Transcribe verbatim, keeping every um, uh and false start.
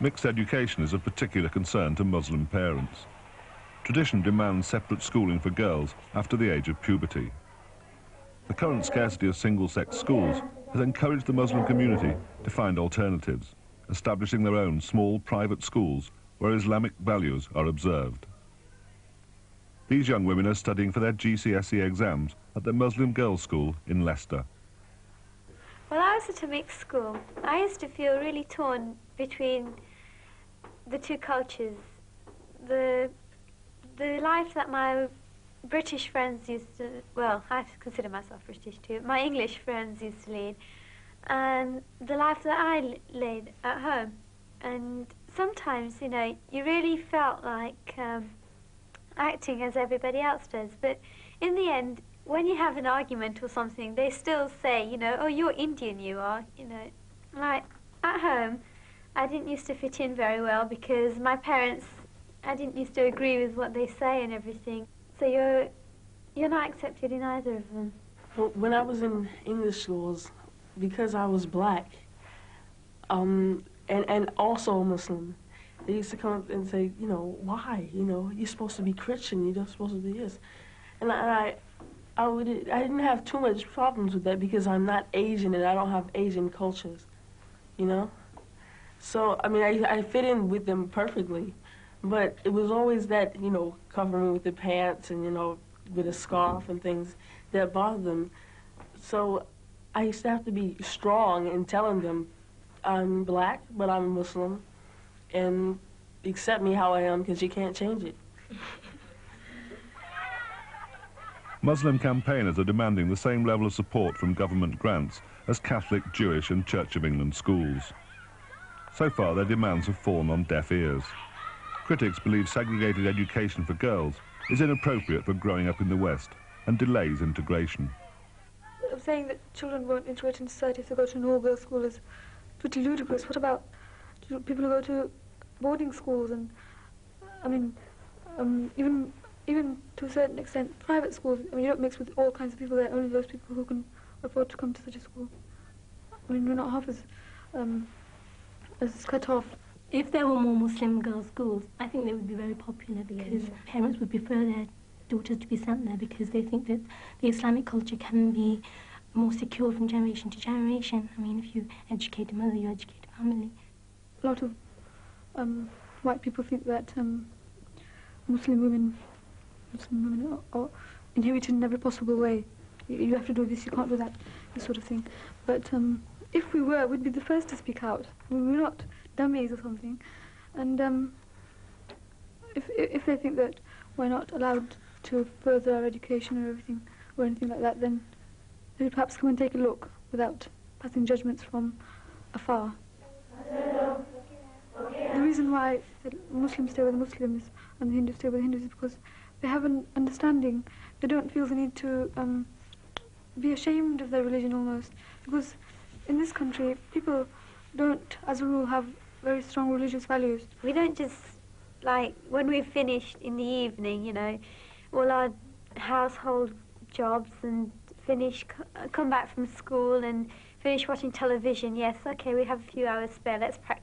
mixed education is of particular concern to Muslim parents. Tradition demands separate schooling for girls after the age of puberty. The current scarcity of single-sex schools has encouraged the Muslim community to find alternatives, establishing their own small private schools where Islamic values are observed. These young women are studying for their G C S E exams at the Muslim girls' school in Leicester. Well, I was at a mixed school. I used to feel really torn between the two cultures. The, the life that my British friends used to, well, I consider myself British too, my English friends used to lead, and the life that I led at home. And sometimes, you know, you really felt like um, acting as everybody else does, but in the end, when you have an argument or something, they still say, you know, oh, you're Indian, you are, you know. Like, at home, I didn't used to fit in very well because my parents, I didn't used to agree with what they say and everything. So you're, you're not accepted in either of them. Well, when I was in English schools, because I was black, um, and, and also Muslim, they used to come up and say, you know, why? You know, you're supposed to be Christian, you're supposed to be this. And I... And I I, would, I didn't have too much problems with that because I'm not Asian and I don't have Asian cultures, you know? So, I mean, I, I fit in with them perfectly, but it was always that, you know, covering with the pants and, you know, with a scarf and things that bothered them. So I used to have to be strong in telling them I'm black, but I'm a Muslim, and accept me how I am because you can't change it. Muslim campaigners are demanding the same level of support from government grants as Catholic, Jewish and Church of England schools. So far, their demands have fallen on deaf ears. Critics believe segregated education for girls is inappropriate for growing up in the West and delays integration. I'm saying that children won't integrate in society if they go to an all-girls school is pretty ludicrous. What about people who go to boarding schools and, I mean, um, even... even to a certain extent, private schools, I mean, you don't mix with all kinds of people there, only those people who can afford to come to such a school. I mean, we're not half as, um, as cut off. If there were more Muslim girls' schools, I think they would be very popular because yeah, yeah. Parents would prefer their daughters to be sent there because they think that the Islamic culture can be more secure from generation to generation. I mean, if you educate a mother, you educate a family. A lot of um, white people think that um, Muslim women Muslim women are inherited in every possible way. You, you have to do this, you can't do that, this sort of thing. But um, if we were, we'd be the first to speak out. We're not dummies or something. And um, if, if they think that we're not allowed to further our education or everything or anything like that, then they would perhaps come and take a look without passing judgments from afar. The reason why the Muslims stay with the Muslims and the Hindus stay with the Hindus is because they have an understanding. They don't feel the need to um, be ashamed of their religion almost. Because in this country, people don't, as a rule, have very strong religious values. We don't just, like, when we've finished in the evening, you know, all our household jobs and finish, come back from school and finish watching television. Yes, okay, we have a few hours spare, let's practice.